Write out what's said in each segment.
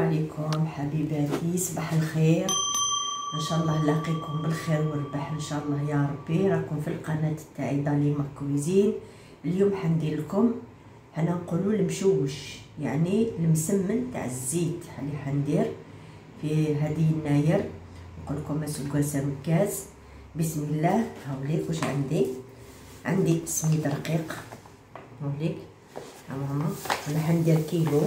عليكم حبيباتي، صباح الخير. ان شاء الله نلاقيكم بالخير والربح ان شاء الله يا ربي. راكم في القناه تاعي داليما كويزين. اليوم حندير لكم انا نقولوا المشوش، يعني المسمن تاع الزيت اللي حندير في هذه يناير. نقول لكم اسقاس امكاز. بسم الله. هاوليك واش عندي سميد رقيق. هاوليك ماما، انا حندير كيلو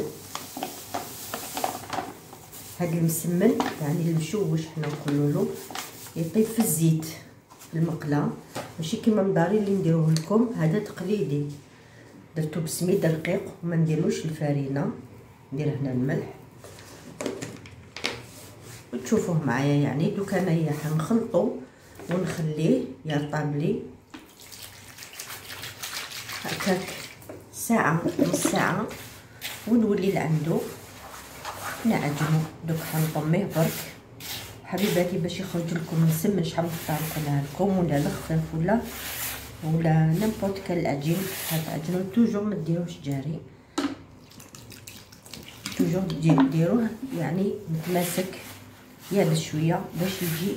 هاد المسمن، يعني المشوش حنا نقولوا له. يطيب في الزيت في المقله، ماشي كيما مداري اللي نديروه لكم، هذا تقليدي درتو بسميد رقيق وما نديروش الفرينه. ندير هنا الملح وتشوفوه معايا. يعني دوك انايا حنخلطو ونخليه يرطب لي هكاك ساعه نص ساعه ونولي لعندو نعجنو. دوك حنطميه برك حبيباتي باش يخرج لكم مسمن. شحال نختارلكم ولا لخفاف ولا نيمبورت كال عجين. هاد عجنو توجور ما ديروش جاري، توجور ديروه يعني متماسك، يابس شويه باش يجي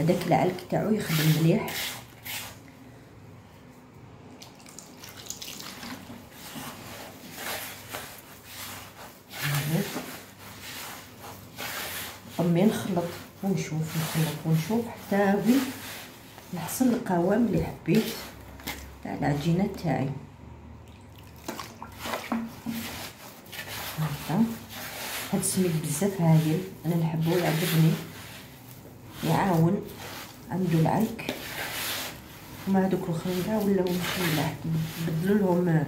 هذاك العلك تاعو يخدم مليح. طمي نخلط ونشوف حتى وين نحصل القوام اللي حبيت تاع العجينه تاعي. هاد السميد بزاف هايل، انا نحبو يعجبني، يعاون عندو العلك. هما هادوك الخنقه ولاو مشلاح، بدلو لهم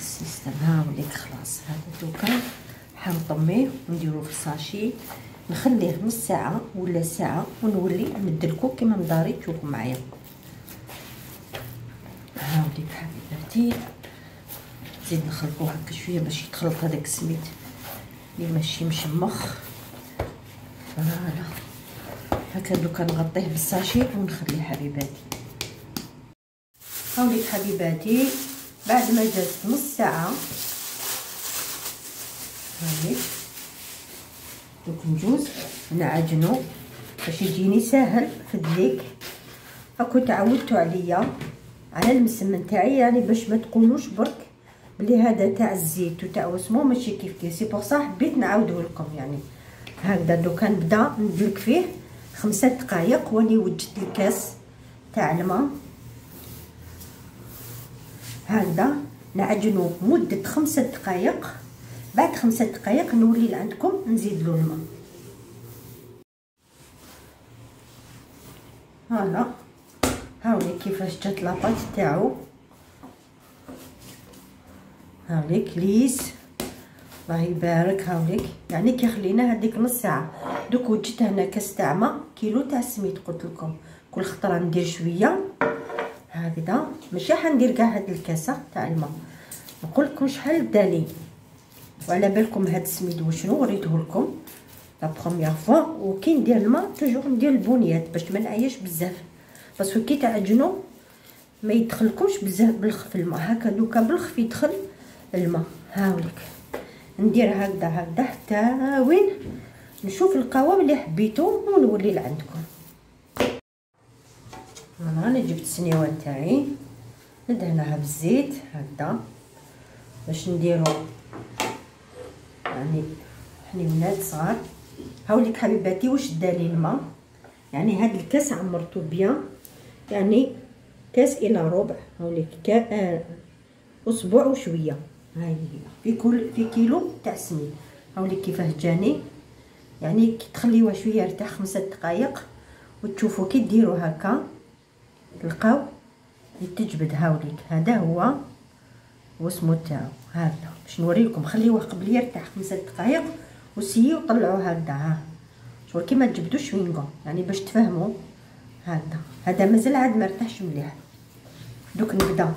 السيستم. هاوليك خلاص هذا دوكا حنطميه ونديروه في الساشي، نخليه نص ساعه ولا ساعه ونولي ندلكو كيما مداري. تشوفوا معايا هاوليك حبيباتي. نزيد نخلطو هكا شويه باش يتخلط هذاك السميد اللي ماشي مشمخ. فوالا هكا دوكا نغطيه بالساشي ونخليه حبيباتي. هاوليك حبيباتي بعد ما جات نص ساعه هاهي دوك نجوز نعجنو باش يجيني ساهل في الدليك. هاكو تعودتو عليا على المسمن تاعي، يعني باش ما تقولوش برك بلي هذا تاع الزيت وتاع وسمو ماشي كيف كيف. سي بوغ صح حبيت نعاودوه لكم. يعني هكذا دوكا نبدا ندلك فيه 5 دقائق واني وجدت الكاس تاع الماء. هكذا نعجنو مده 5 دقائق. بعد 5 دقائق نولي لعندكم نزيد له الماء. هلا هاوليك كيفاش جات لاباط تاعو. هاوليك ليس الله يبارك. هاوليك يعني كيخلينا هذيك نص ساعه. دوك وجدت هنا كاس تاع ماء، كيلو تاع السميد قلت لكم كل خطره ندير شويه هكذا، ماشي حندير كاع هاد الكاسه تاع الماء. نقول لكم شحال بدا لي، وعلى بالكم هاد السميد وشنو وريته لكم لا بروميير فوا. وكي ندير الماء توجور ندير البنيات باش ما نعياش بزاف، باسكو كي تعجنوا ما يدخلكمش بزاف بالخف الماء. هكا دوكا بالخف يدخل الماء. هاوليك ندير هكذا حتى وين نشوف القوام اللي حبيتو ونولي لعندكم. انا جبت السنيوان تاعي ندهنها بالزيت هكذا باش نديرو يعني حليونات صغار. هاوليك حبيباتي واش دالي الماء، يعني هاد الكاس عمرتو بيان، يعني كاس الى ربع. هاوليك اسبوع وشويه. هاي هي في كيلو تاع سميد. هاوليك كيفاه جاني، يعني كي تخليوه شويه يرتاح 5 دقائق وتشوفوا كي ديروا هكا تلقاو يتجبد. هاوليك هذا هو واسمو تاعو. هذا باش نوريكم، خليوه قبل يرتاح 5 دقائق وسيو طلعوه هكذا. ها شوفوا كيما تجبدوش وينكم، يعني باش تفهموا. هذا مازال عاد ما ارتاحش مليح. دوك نبدا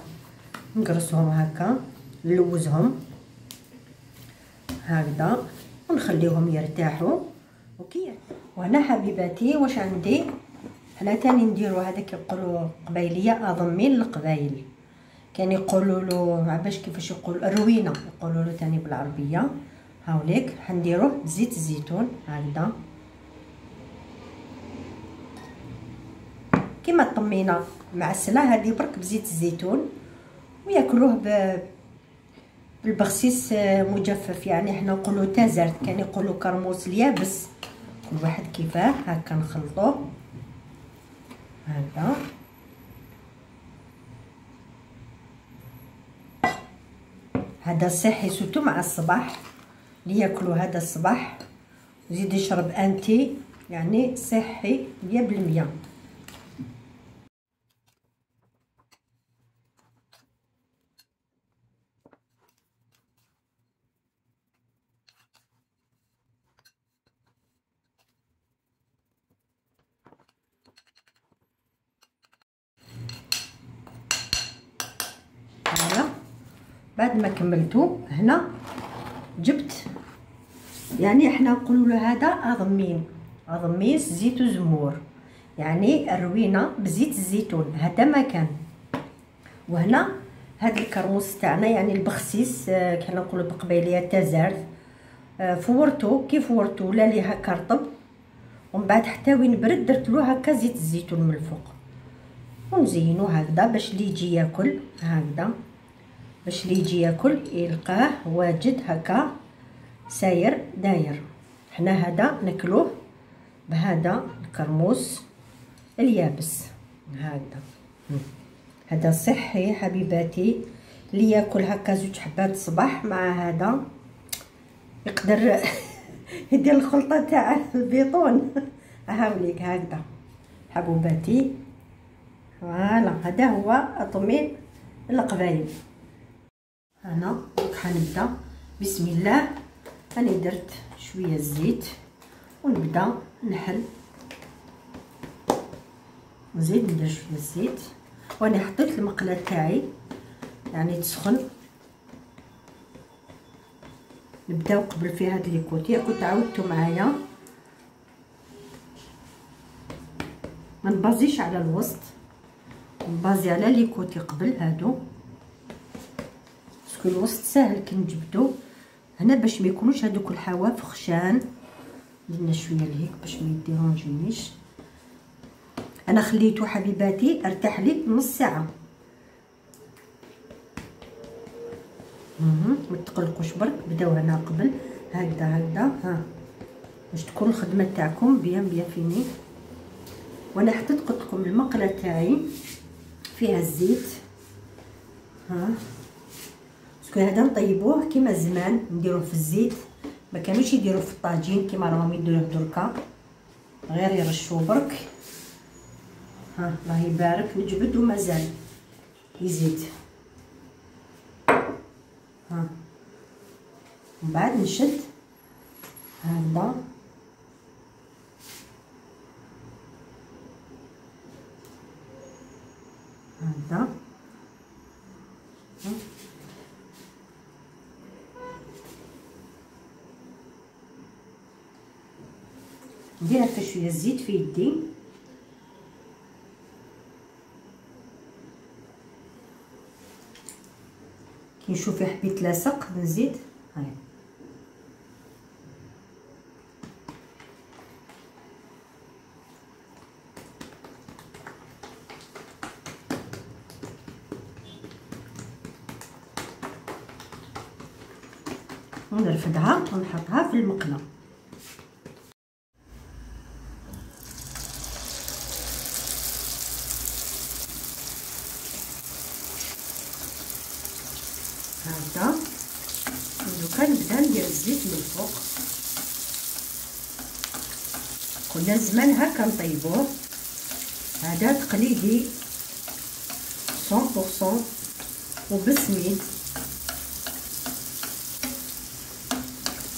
نقرصهم هكا، نلوزهم هكذا ونخليهم يرتاحوا. اوكي. وهنا حبيباتي واش عندي حنا تاني نديرو هذاك يقولوا قبايليه اضمين القبايل، كان يقولوا له باش كيفاش يقول الروينه، يقولوا له ثاني بالعربيه. هاوليك حنديروه بزيت الزيتون هكذا كما الطمينه معسله هذه برك بزيت الزيتون، وياكلوه بالبخسيس مجفف، يعني حنا نقولوا تازرت، كان يقولوا كرموس اليابس، كل واحد كيفاه. هكا نخلطوه هكذا هذا صحي سوتو مع الصباح، اللي ياكلوا هذا الصباح ويزيد يشرب انتي، يعني صحي 100%. بعد ما كملتو هنا جبت، يعني احنا نقولوا له هذا اضميس زيت وزمور، يعني الروينه بزيت الزيتون هذا ما كان. وهنا هذا الكرموس تاعنا، يعني البخسيس كنا نقولوا بقبيليه تازارث، فورتو كيف فورتو ولا لي هكا رطب، ومن بعد حتى وين برد درت له هكا زيت الزيتون من الفوق، ونزينو هكذا باش اللي يجي ياكل هكذا، باش اللي يجي ياكل يلقاه واجد هكا ساير داير. حنا هذا ناكلوه بهذا الكرموس اليابس هذا، هذا صحي حبيباتي. اللي ياكل هكا زوج حبات الصباح مع هذا يقدر يدير الخلطه تاع البيطون. هاوليك هكذا حبوباتي، فوالا هذا هو طمين القبايل. انا حنبدا بسم الله، انا درت شويه الزيت ونبدا نحل، نزيد ندير شويه الزيت، وانا حطيت المقله تاعي يعني تسخن، نبداو قبل في هاد ليكوتي كنت عاودتو معايا، ما نبازيش على الوسط، نبازي على ليكوتي قبل هادو، الوسط ساهل كي نجبدو هنا باش ما يكونوش هذوك الحواف خشان. درنا شويه لهيك باش ما يديرونجينيش. انا خليته حبيباتي ارتاح لي نص ساعه، ما تقلقوش برك بداو هنا قبل هكذا هكذا، ها باش تكون الخدمه تاعكم بيان بيان فيني. وانا حطيت قلت لكم المقله تاعي فيها الزيت، ها هذا نطيبوه كيما زمان نديروه في الزيت، ما كانوش يديروه في الطاجين كيما راهم يديروه دركا، غير يرشوه برك. ها الله يبارك نجبد ومازال يزيد، ها من بعد نشد هكذا هكذا، ندير هكا شويه الزيت في يدي كي نشوف يا حبيت لاصق نزيد. هاي ونرفدها ونحطها في المقله. كنا زمان هكا نطيبوه، هذا تقليدي 100% وبسميد.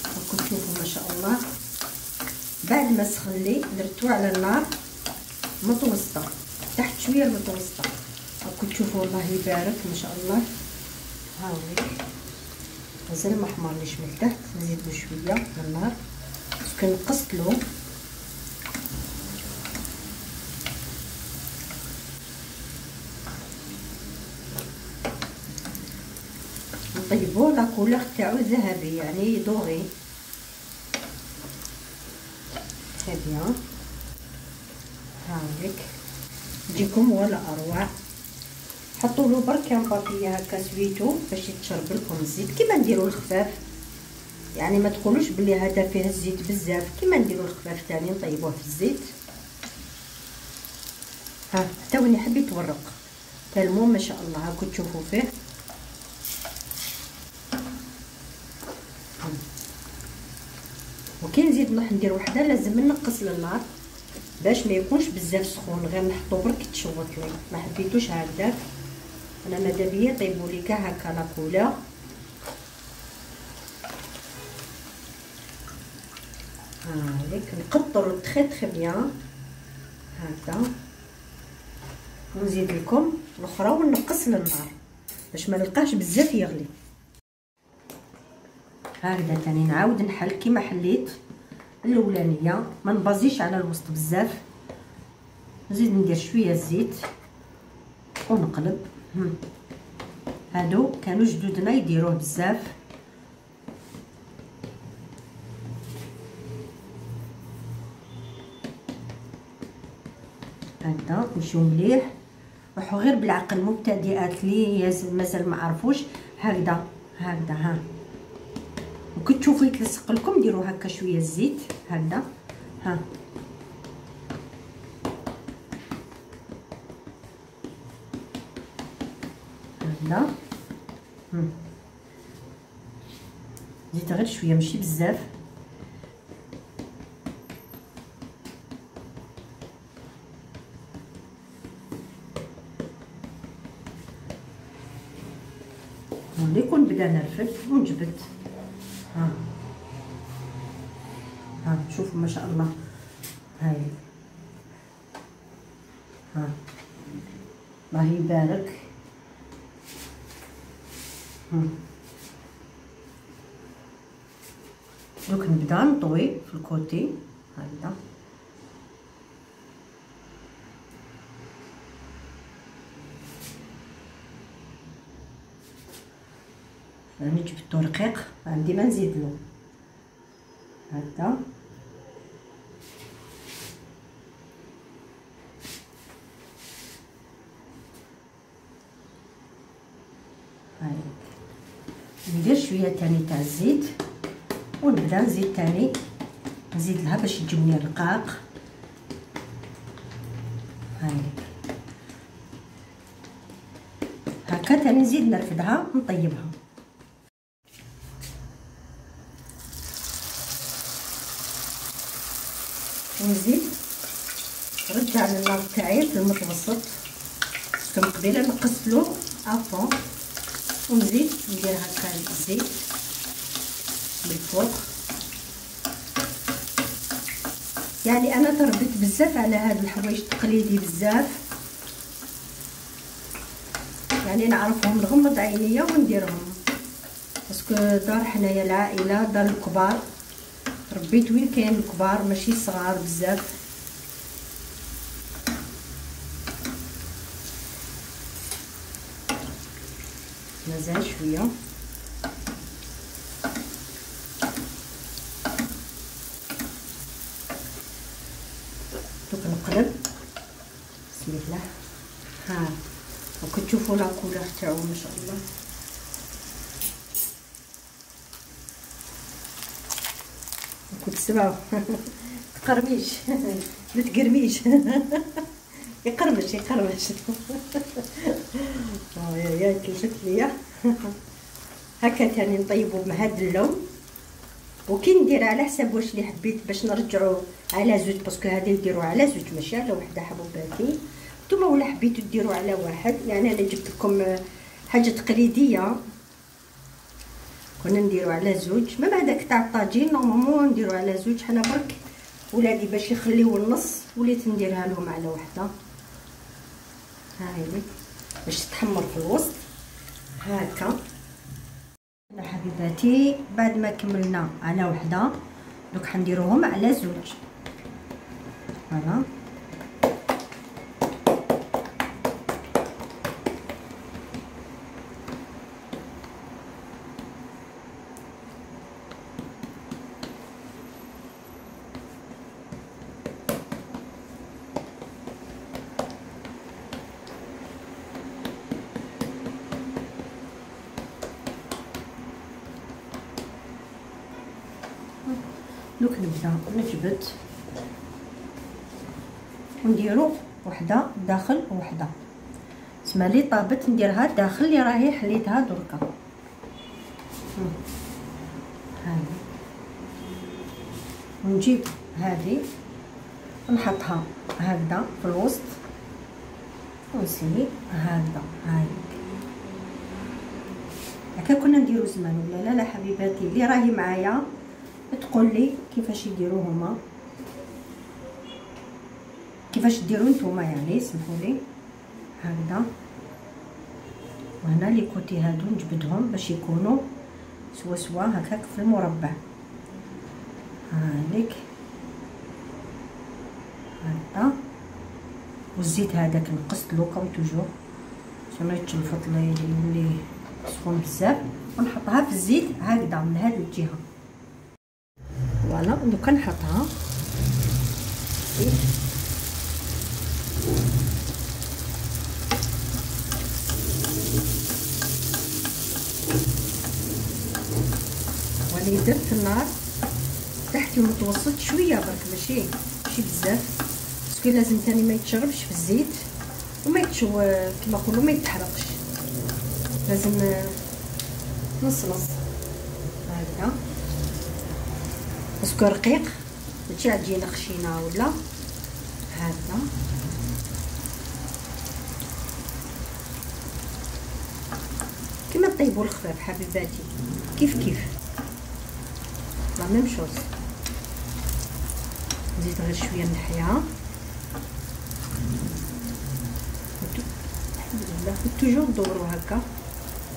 راكم تشوفوا ما شاء الله. بعد ما سخن لي درتو على النار متوسطه، تحت شويه المتوسطه، راكم تشوفوا الله يبارك ما شاء الله. هاوليك مازال ما حمرنيش من تحت، نزيدو شويه من النار كنقصلو. طيب البولا كولور تاعو ذهبي يعني دوري. تري بيان، هاوليك يجيكم ولا اروع. حطوا له برك بابيه هكا سويتو باش يتشرب لكم الزيت كيما نديروا الخفاف، يعني ما تقولوش بلي هذا فيه الزيت بزاف، كيما نديروا الخفاف ثاني نطيبوه في الزيت. ها حتى وني حبيت ورق المهم ما شاء الله هاكو تشوفوا فيه. وكي نزيد نروح ندير وحده لازم ننقص للنار باش ما يكونش بزاف سخون، غير نحطو برك تشوط لي، ما حبيتوش هكذاك. انا مادابيا طيبوا لي كاع هكا لاكولا. هاك نقطرو تري تري بيان هكا ونزيد لكم الاخرى ونقص للنار باش ما نلقاهش بزاف يغلي. هكذا ثاني نعاود نحل كيما حليت الاولانيه، ما نبازيش على الوسط بزاف. نزيد ندير شويه زيت ونقلب. هادو كانوا جدودنا يديروه بزاف. هكذا نمشيو مليح، روحوا غير بالعقل مبتدئات لي مازال ما عرفوش. هكذا هكذا ها كي تشوفو يتلصق لكم ديروا هكا شويه الزيت هكذا. ها هكذا زيت غير شويه ماشي بزاف. ملي يكون بدا نرفد ونجبد. ها ها شوفوا ما شاء الله. هاي ها الله يبارك. دوك نبدا نطوي في الكوتي هكذا. راني جبتو رقيق عندي ما نزيدلو هكذا. هاي ندير شويه تاني تاع الزيت ونبدا نزيد تاني، نزيد لها باش يجوني رقاق. هاي هكا تاني نزيد نرفدها نطيبها. نزيد نرجع للنار تاعي في المتوسط كما قبيله نقصلو افون، ونزيد ندير هكا الزيت من الفوق. يعني انا تربيت بزاف على هاد الحوايج التقليدي بزاف، يعني نعرفهم نغمض عينيا ونديرهم باسكو دار حنايا العائله دار الكبار، ربيت وين كاين الكبار ماشي صغار بزاف. مازال شويه دوك نقلب بسم الله. ها دوك تشوفوا لاكولور تاعو ما شاء الله. كنت سبعه تقرميش ما تقرميش يقرمش يقرمش يا كلشت ليا. هكا ثاني نطيبو بهذا اللون، وكي ندير على حساب واش اللي حبيت باش نرجعو على زوج، باسكو هذه نديرو على زوج ماشي على وحده حبوباتي. نتوما ولا حبيتو ديرو على واحد، يعني انا جبت لكم حاجه تقليديه كنا نديرو على زوج. ما بعدك تاع الطاجين نورمالمون نديرو على زوج، حنا برك ولادي باش يخليو النص وليت نديرها لهم على وحده. ها هي باش تتحمر في الوسط هكا. انا حبيباتي بعد ما كملنا على وحده دوك حنديروهم على زوج. فوالا دوك نبدا نجبد ونديرو وحده داخل وحده. تسمى لي طابت نديرها داخل اللي راهي حليتها دركا. هاهي ونجيب هذه نحطها هكذا في الوسط ونسيب هكذا. هاهي هكا كنا نديرو زمان ولا لا؟ لا حبيباتي اللي راهي معايا تقول لي كيفاش يديرو هما، كيفاش ديرو نتوما يعني. سمحوا لي هكذا، وهنا لي كوتي هادو نجبدهم باش يكونوا سوا سوا هكاك في المربع. هاليك هكذا، والزيت هذاك نقصلو كوم توجور باش ما يتشلفط لي يولي سخون بزاف، ونحطها في الزيت هكذا من هاد الجهه. فوالا دوكا نحطها ولي درت النار تحت متوسط شويه برك، ماشي بزاف، باسكو لازم ثاني ما يتشربش في الزيت وما يتشو كما نقولوا ما يتحرقش، لازم نص هكا باسكو رقيق، ماشي عجينه خشينه ولا هكا. كما طيبوا الخفاف حبيباتي كيف كيف لا ميم شوز. نزيد غير شويه نحيها الحمد لله، توجور دورو هكا.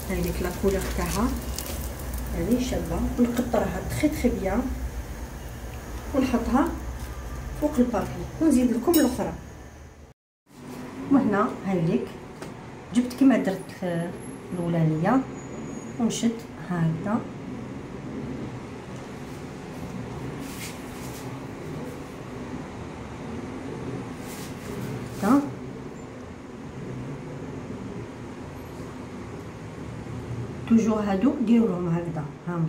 هاي ديك لا كولور تاعها هذه شابه، نقطرها تري تري بيان ونحطها فوق البابي ونزيد لكم الاخرى. وهنا هاي ليك جبت كما درت الاولانيه ونشد هكذا هكذا توجور. هادو ديروهم هكذا، ها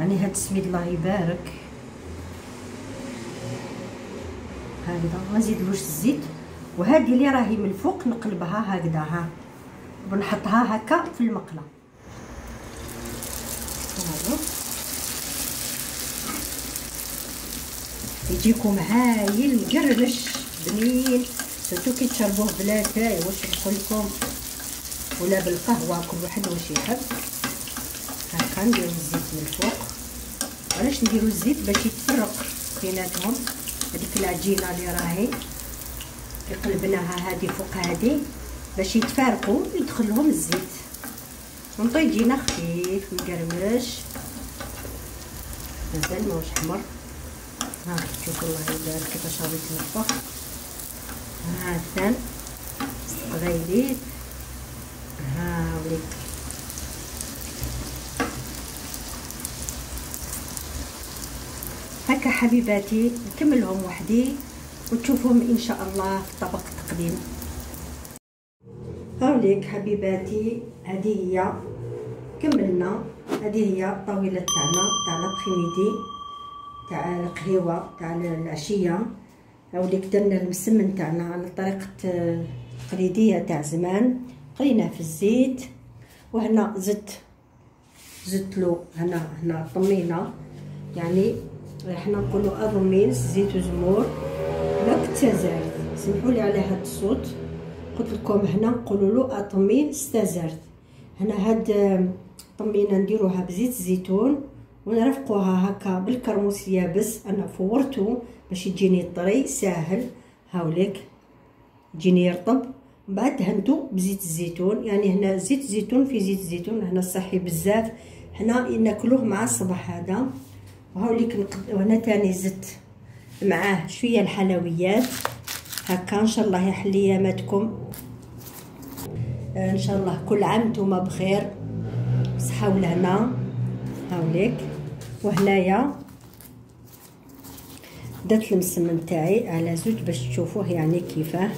يعني هاد السميد الله يبارك هكذا. ما نزيدلوش الزيت، وهذه اللي راهي من الفوق نقلبها هكذا، ها بنحطها هكا في المقله. يجيكم هايل مقرمش بنين، سيرتو كي تشربوه بلا تاي واش نقول لكم، ولا بالقهوه كل واحد واش يحب. هاكا نديرو الزيت من الفوق. علاش نديرو الزيت؟ باش يتفرق بيناتهم هذيك العجينه اللي راهي قلبناها هذه فوق هذه، باش يتفارقوا يدخلهم الزيت ونطي يجينا خفيف مقرمش مازال ماهوش حمر. ها شوفوا الله يبارك كيفاش راهي تنفخ. ها ثان غيليت، ها وليت هكا حبيباتي. نكملهم وحدي وتشوفوهم ان شاء الله في طبق التقديم. هاوليك حبيباتي هذه هي، كملنا. هذه هي الطاوله تاعنا تاع لابخيميدي تاع القهيوه تاع العشيه. هاوليك درنا المسمن تاعنا على طريقه تقليديه تاع زمان، قليناه في الزيت. وهنا زدت له هنا طمينه، يعني احنا نقولوا الروميز زيت وزمور ولا التزارت. سمحوا لي على هذا الصوت، قلت لكم هنا نقولوا له اطمين استزرت. هنا هاد الطمينه نديروها بزيت الزيتون ونرفقوها هكا بالكرموس يابس. انا فورته باش يجيني طري ساهل، هاوليك يجيني يرطب. من بعد دهنتو بزيت الزيتون، يعني هنا زيت الزيتون في زيت الزيتون، هنا صحي بزاف، هنا ناكلوه مع الصباح هذا. وهاوليك هنا تاني زدت معاه شويه الحلويات هكا. ان شاء الله يا حلياماتكم، ان شاء الله كل عام نتوما بخير صحه ولهنا. هاوليك وهنايا درت المسمن تاعي على زوج باش تشوفوه يعني كيفاه.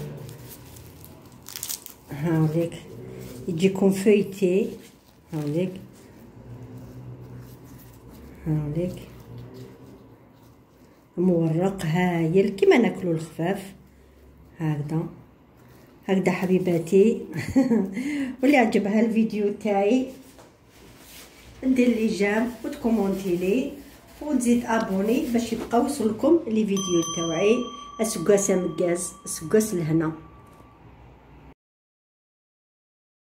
هاوليك يجيكم فويتي هاوليك مورق هايل كيما ناكلو الخفاف هكذا حبيباتي. واللي عجبها الفيديو تاعي ندير لي جام وتكومونتي لي وتزيد ابوني باش يبقى يوصلكم لي فيديو تاعي. اسقاس امجاز، اسقاس لهنا.